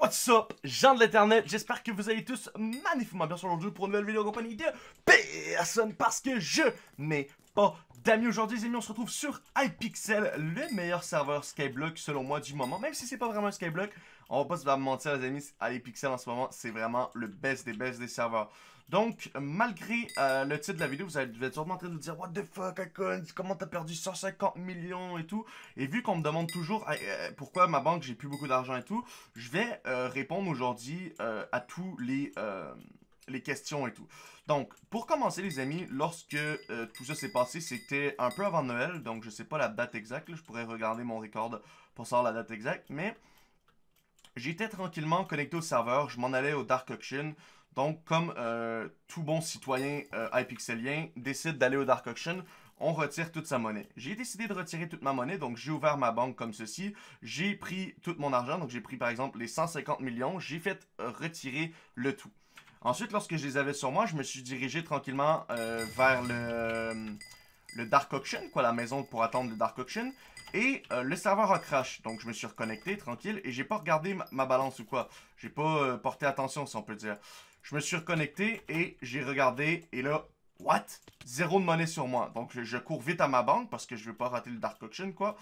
What's up, gens de l'internet, j'espère que vous allez tous magnifiquement bien sur le jeu pour une nouvelle vidéo en compagnie de personne parce que je n'ai pas d'amis aujourd'hui, les amis. On se retrouve sur Hypixel, le meilleur serveur Skyblock selon moi du moment, même si c'est pas vraiment un Skyblock, on va pas se mentir les amis, Hypixel en ce moment c'est vraiment le best des serveurs. Donc, malgré le titre de la vidéo, vous allez sûrement en train de vous dire « What the fuck, IconZ, comment t'as perdu 150 millions et tout ?» Et vu qu'on me demande toujours pourquoi ma banque, j'ai plus beaucoup d'argent et tout, je vais répondre aujourd'hui à tous les questions et tout. Donc, pour commencer les amis, lorsque tout ça s'est passé, c'était un peu avant Noël, donc je sais pas la date exacte, là, je pourrais regarder mon record pour savoir la date exacte, mais j'étais tranquillement connecté au serveur, je m'en allais au Dark Auction. Donc, comme tout bon citoyen hypixelien décide d'aller au Dark Auction, on retire toute sa monnaie. J'ai décidé de retirer toute ma monnaie, donc j'ai ouvert ma banque comme ceci. J'ai pris tout mon argent, donc j'ai pris par exemple les 150 millions, j'ai fait retirer le tout. Ensuite, lorsque je les avais sur moi, je me suis dirigé tranquillement vers le Dark Auction, quoi, la maison pour attendre le Dark Auction. Et le serveur a crash, donc je me suis reconnecté, tranquille, et j'ai pas regardé ma balance ou quoi. J'ai pas porté attention, si on peut dire. Je me suis reconnecté et j'ai regardé et là, what? Zéro de monnaie sur moi. Donc, je cours vite à ma banque parce que je veux pas rater le Dark Auction, quoi.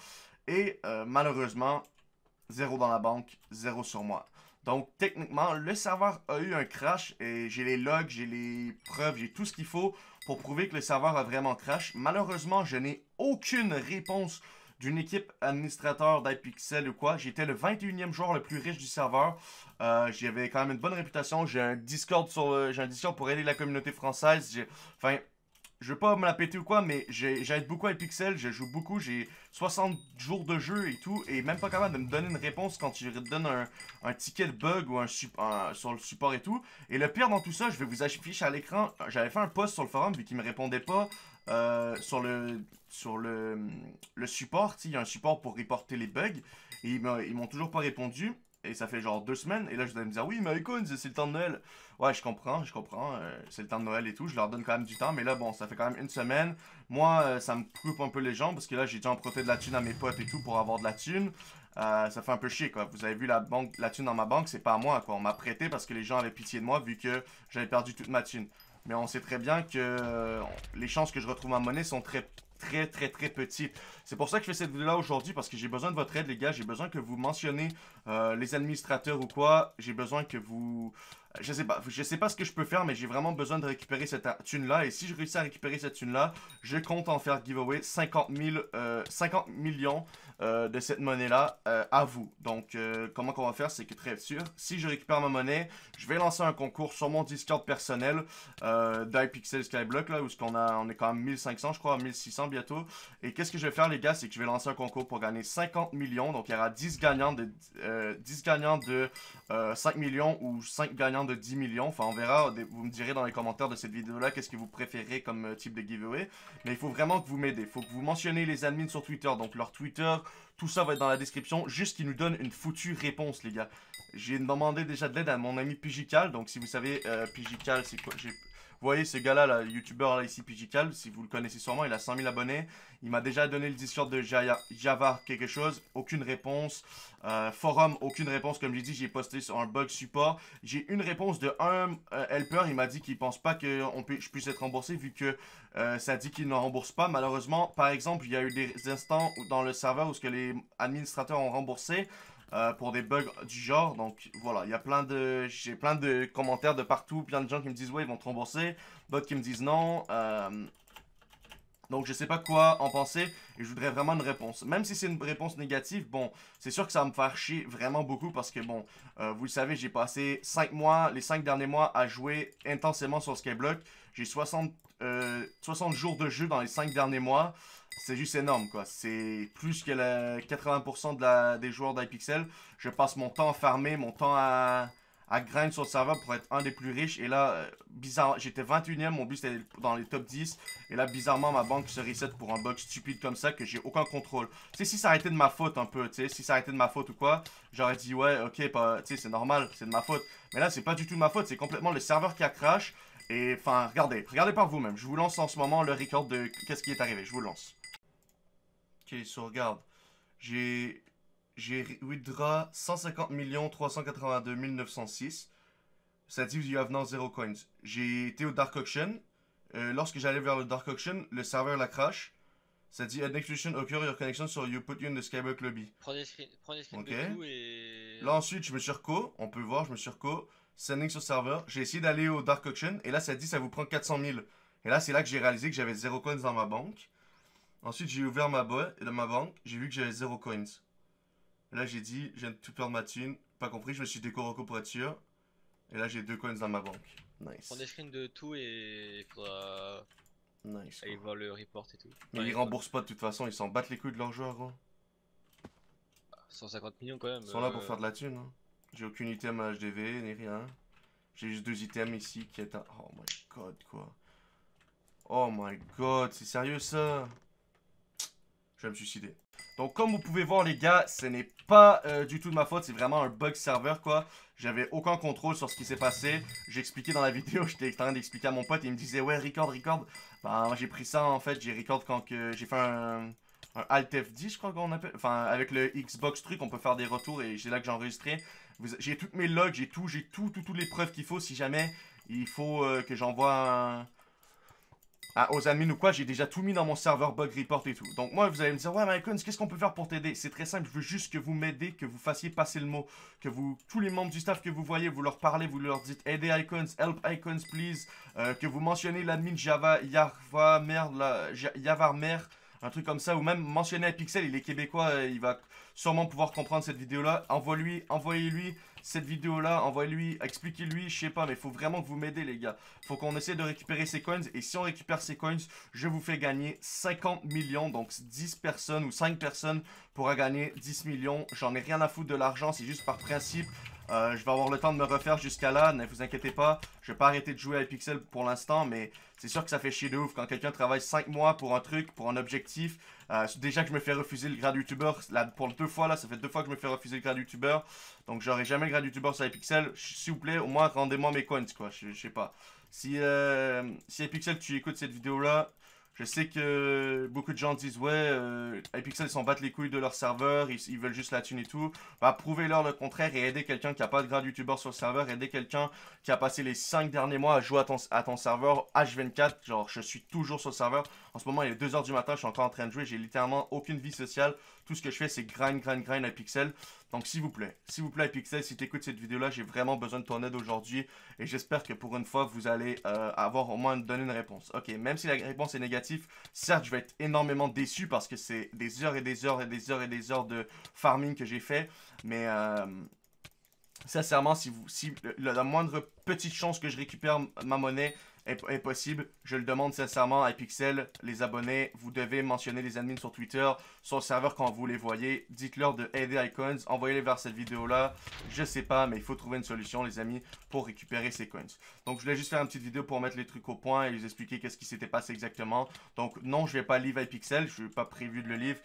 Et malheureusement, zéro dans la banque, zéro sur moi. Donc, techniquement, le serveur a eu un crash et j'ai les logs, j'ai les preuves, j'ai tout ce qu'il faut pour prouver que le serveur a vraiment crash. Malheureusement, je n'ai aucune réponse d'une équipe administrateur d'Hypixel ou quoi. J'étais le 21e joueur le plus riche du serveur. J'avais quand même une bonne réputation. J'ai un Discord pour aider la communauté française. Enfin, je veux pas me la péter ou quoi, mais j'aide beaucoup à Hypixel. Je joue beaucoup. J'ai 60 jours de jeu et tout. Et même pas capable de me donner une réponse quand tu donnes un ticket de bug ou sur le support et tout. Et le pire dans tout ça, je vais vous afficher à l'écran. J'avais fait un post sur le forum vu qu'il me répondait pas. Sur le support, il y a un support pour reporter les bugs, et ils m'ont toujours pas répondu, et ça fait genre 2 semaines, et là je vais me dire, oui mais IconZ, c'est le temps de Noël. Ouais, je comprends, c'est le temps de Noël et tout, je leur donne quand même du temps, mais là bon, ça fait quand même 1 semaine, moi ça me coupe un peu les jambes, parce que là j'ai déjà emprunté de la thune à mes potes et tout pour avoir de la thune, ça fait un peu chier quoi, vous avez vu la thune dans ma banque, c'est pas à moi quoi, on m'a prêté parce que les gens avaient pitié de moi vu que j'avais perdu toute ma thune. Mais on sait très bien que les chances que je retrouve ma monnaie sont très petites. C'est pour ça que je fais cette vidéo là aujourd'hui parce que j'ai besoin de votre aide les gars. J'ai besoin que vous mentionnez les administrateurs ou quoi. J'ai besoin que vous... Je sais pas ce que je peux faire mais j'ai vraiment besoin de récupérer cette thune là. Et si je réussis à récupérer cette thune là, je compte en faire giveaway 50 millions de cette monnaie là à vous. Donc comment qu'on va faire, c'est que très sûr, si je récupère ma monnaie, je vais lancer un concours sur mon Discord personnel d'Hypixel Skyblock là, où on est quand même 1500 je crois, 1600 bientôt. Et qu'est-ce que je vais faire les gars, c'est que je vais lancer un concours pour gagner 50 millions. Donc il y aura 10 gagnants de 5 millions ou 5 gagnants de 10 millions, enfin on verra, vous me direz dans les commentaires de cette vidéo là qu'est-ce que vous préférez comme type de giveaway, mais il faut vraiment que vous m'aidez, il faut que vous mentionnez les admins sur Twitter, donc leur Twitter, tout ça va être dans la description, juste qu'ils nous donnent une foutue réponse les gars. J'ai demandé déjà de l'aide à mon ami PJCal, donc si vous savez PJCal c'est quoi, vous voyez ce gars-là, le youtubeur là, ici, PJCal, si vous le connaissez sûrement, il a 100 000 abonnés. Il m'a déjà donné le Discord de Java quelque chose, aucune réponse. Forum, aucune réponse, comme j'ai dit, j'ai posté sur un bug support. J'ai une réponse de un helper, il m'a dit qu'il pense pas que je puisse être remboursé vu que ça dit qu'il ne rembourse pas. Malheureusement, par exemple, il y a eu des instants dans le serveur où ce que les administrateurs ont remboursé. Pour des bugs du genre, donc voilà, il y a j'ai plein de commentaires de partout, plein de gens qui me disent ouais ils vont te rembourser, d'autres qui me disent non, donc je sais pas quoi en penser et je voudrais vraiment une réponse, même si c'est une réponse négative, bon, c'est sûr que ça va me faire chier vraiment beaucoup parce que bon, vous le savez, j'ai passé 5 mois, les 5 derniers mois à jouer intensément sur Skyblock, j'ai 60 jours de jeu dans les 5 derniers mois. C'est juste énorme quoi, c'est plus que 80% des joueurs d'Hypixel. Je passe mon temps à farmer, mon temps à grind sur le serveur pour être un des plus riches. Et là, bizarre, j'étais 21e, mon but c'était dans les top 10. Et là, bizarrement, ma banque se reset pour un bug stupide comme ça que j'ai aucun contrôle. Tu sais, si ça arrêtait de ma faute un peu, tu sais, si ça arrêtait de ma faute ou quoi, j'aurais dit ouais, ok, bah, tu sais, c'est normal, c'est de ma faute. Mais là, c'est pas du tout de ma faute, c'est complètement le serveur qui a crash. Et enfin, regardez par vous-même. Je vous lance en ce moment le record de qu'est-ce qui est arrivé. Je vous lance. Ok, so regarde, j'ai j'ai withdraw 150 382 906. Ça dit you have now 0 coins. J'ai été au Dark Auction. Lorsque j'allais vers le Dark Auction, le serveur la crash. Ça dit an explosion occur your connection sur you put you in the Skyblock lobby. Prends des screens okay. De tout et... Là ensuite je me suis reco, on peut voir, je me suis reco. Sending sur serveur, j'ai essayé d'aller au Dark Auction et là ça dit ça vous prend 400 000. Et là c'est là que j'ai réalisé que j'avais 0 coins dans ma banque. Ensuite j'ai ouvert ma banque, j'ai vu que j'avais 0 coins. Là j'ai dit, je viens de tout perdre ma thune, pas compris, je me suis déco-reco pour être sûr. Et là j'ai 2 coins dans ma banque. Nice. Prends des screens de tout et il faudra... Nice. Ils vont le report et tout. Mais ils remboursent pas de toute façon, ils s'en battent les couilles de leurs joueurs, gros. 150 millions quand même. Ils sont là pour faire de la thune. Hein. J'ai aucun item à HDV ni rien. J'ai juste 2 items ici qui est un. Oh my god, quoi. Oh my god, c'est sérieux ça? Je vais me suicider. Donc comme vous pouvez voir les gars, ce n'est pas du tout de ma faute, c'est vraiment un bug serveur quoi. J'avais aucun contrôle sur ce qui s'est passé. J'expliquais dans la vidéo, j'étais en train d'expliquer à mon pote et il me disait ouais record. Bah ben, j'ai pris ça en fait, j'ai record quand que j'ai fait un Alt F10 je crois qu'on appelle. Enfin avec le Xbox truc on peut faire des retours et c'est là que j'ai enregistré. J'ai toutes mes logs, j'ai toutes les preuves qu'il faut si jamais il faut que j'envoie un... aux admins ou quoi, j'ai déjà tout mis dans mon serveur bug report et tout. Donc moi vous allez me dire ouais mais IconZ, qu'est-ce qu'on peut faire pour t'aider? C'est très simple, je veux juste que vous m'aidez, que vous fassiez passer le mot, que vous, tous les membres du staff que vous voyez, vous leur parlez, vous leur dites aidez IconZ, help IconZ please, que vous mentionnez l'admin Java Yavarmer, un truc comme ça, ou même mentionnez Hypixel, il est québécois, il va sûrement pouvoir comprendre cette vidéo là. Envoyez-lui cette vidéo là, expliquez-lui, je sais pas, mais faut vraiment que vous m'aidez les gars. Faut qu'on essaie de récupérer ces coins et si on récupère ces coins, je vous fais gagner 50 millions. Donc 10 personnes ou 5 personnes pourra gagner 10 millions. J'en ai rien à foutre de l'argent, c'est juste par principe. Je vais avoir le temps de me refaire jusqu'à là, ne vous inquiétez pas. Je vais pas arrêter de jouer à Hypixel pour l'instant, mais c'est sûr que ça fait chier de ouf quand quelqu'un travaille 5 mois pour un truc, pour un objectif. Déjà que je me fais refuser le grade youtubeur, pour 2 fois là, ça fait 2 fois que je me fais refuser le grade youtubeur. Donc j'aurai jamais le grade youtubeur sur Hypixel. S'il vous plaît, au moins rendez-moi mes coins quoi, je sais pas. Si Hypixel tu écoutes cette vidéo là, je sais que beaucoup de gens disent ouais, Hypixel ils s'en battent les couilles de leur serveur, ils veulent juste la thune et tout. Bah prouvez-leur le contraire et aidez quelqu'un qui a pas de grade youtubeur sur le serveur, aidez quelqu'un qui a passé les 5 derniers mois à jouer à ton serveur H24, genre je suis toujours sur le serveur. En ce moment il est 2 h du matin, je suis encore en train de jouer, j'ai littéralement aucune vie sociale. Tout ce que je fais c'est grind Hypixel. Donc s'il vous plaît Hypixel, si tu écoutes cette vidéo là, j'ai vraiment besoin de ton aide aujourd'hui. Et j'espère que pour une fois vous allez avoir au moins donné une réponse. Ok, même si la réponse est négative, certes je vais être énormément déçu parce que c'est des heures et des heures et des heures et des heures de farming que j'ai fait. Mais sincèrement, si la moindre petite chance que je récupère ma monnaie est possible, je le demande sincèrement à Hypixel, les abonnés, vous devez mentionner les admins sur Twitter, sur le serveur quand vous les voyez, dites-leur de aider IconZ, envoyez-les vers cette vidéo-là, je sais pas, mais il faut trouver une solution les amis pour récupérer ces coins. Donc je voulais juste faire une petite vidéo pour mettre les trucs au point et vous expliquer qu'est-ce qui s'était passé exactement. Donc non, je vais pas livrer Hypixel, je n'ai pas prévu de le livre,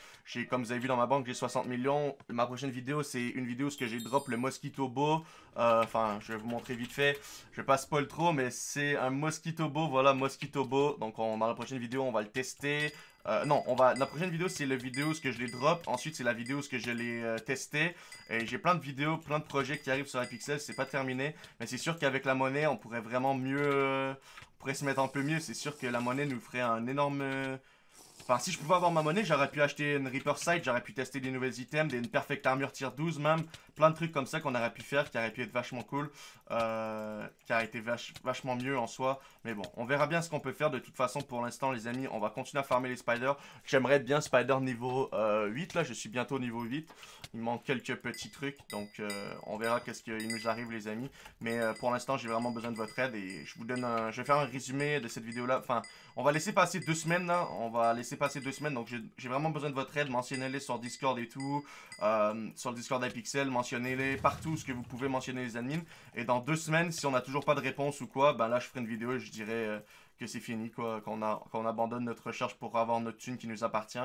comme vous avez vu dans ma banque, j'ai 60 millions, ma prochaine vidéo c'est une vidéo où j'ai drop le Mosquito Bow, enfin je vais vous montrer vite fait, je vais pas spoil trop, mais c'est un Mosquito Bow, voilà Mosquito Bow. Donc dans la prochaine vidéo on va le tester. La prochaine vidéo c'est la vidéo où je les drop. Ensuite c'est la vidéo où je l'ai testé. Et j'ai plein de vidéos, plein de projets qui arrivent sur Hypixel. C'est pas terminé, mais c'est sûr qu'avec la monnaie on pourrait vraiment mieux, on pourrait se mettre un peu mieux. C'est sûr que la monnaie nous ferait un énorme... Enfin, si je pouvais avoir ma monnaie, j'aurais pu acheter une Reaper Sight, j'aurais pu tester des nouvelles items, une Perfect Armure tier 12 même, plein de trucs comme ça qu'on aurait pu faire, qui aurait pu être vachement cool, qui aurait été vachement mieux en soi. Mais bon, on verra bien ce qu'on peut faire de toute façon pour l'instant les amis, on va continuer à farmer les spiders. J'aimerais bien spider niveau 8 là, je suis bientôt niveau 8, il me manque quelques petits trucs, donc on verra qu'est-ce qu'il nous arrive les amis. Mais pour l'instant j'ai vraiment besoin de votre aide et je vais faire un résumé de cette vidéo là, enfin on va laisser passer 2 semaines là, on va laisser passer 2 semaines, donc j'ai vraiment besoin de votre aide. Mentionnez-les sur Discord et tout, sur le Discord d'Hypixel, mentionnez-les partout ce que vous pouvez, mentionner les admins. Et dans 2 semaines, si on n'a toujours pas de réponse ou quoi, ben là je ferai une vidéo et je dirai que c'est fini quoi, qu'on abandonne notre recherche pour avoir notre thune qui nous appartient.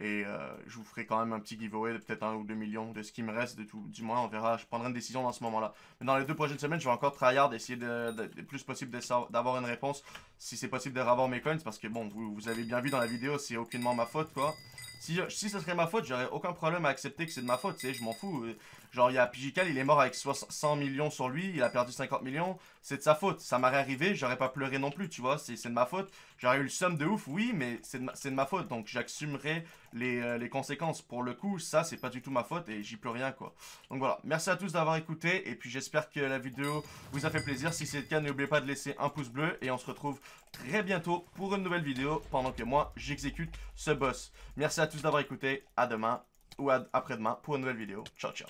Et je vous ferai quand même un petit giveaway de peut-être 1 ou 2 millions de ce qui me reste, du moins on verra, je prendrai une décision dans ce moment-là. Mais dans les 2 prochaines semaines, je vais encore tryhard, essayer de plus possible d'avoir une réponse, si c'est possible de revoir mes coins, parce que bon, vous avez bien vu dans la vidéo, c'est aucunement ma faute quoi. Si ce serait ma faute, j'aurais aucun problème à accepter que c'est de ma faute, tu sais, je m'en fous. Genre, il y a PJCal, il est mort avec 100 millions sur lui, il a perdu 50 millions, c'est de sa faute. Ça m'aurait arrivé, j'aurais pas pleuré non plus, tu vois, c'est de ma faute. J'aurais eu le somme de ouf, oui, mais c'est de ma faute, donc j'assumerai les conséquences. Pour le coup, ça, c'est pas du tout ma faute et j'y peux rien, quoi. Donc voilà, merci à tous d'avoir écouté, et puis j'espère que la vidéo vous a fait plaisir. Si c'est le cas, n'oubliez pas de laisser un pouce bleu, et on se retrouve très bientôt pour une nouvelle vidéo, pendant que moi, j'exécute ce boss. Merci à tous d'avoir écouté, à demain ou après-demain pour une nouvelle vidéo. Ciao, ciao.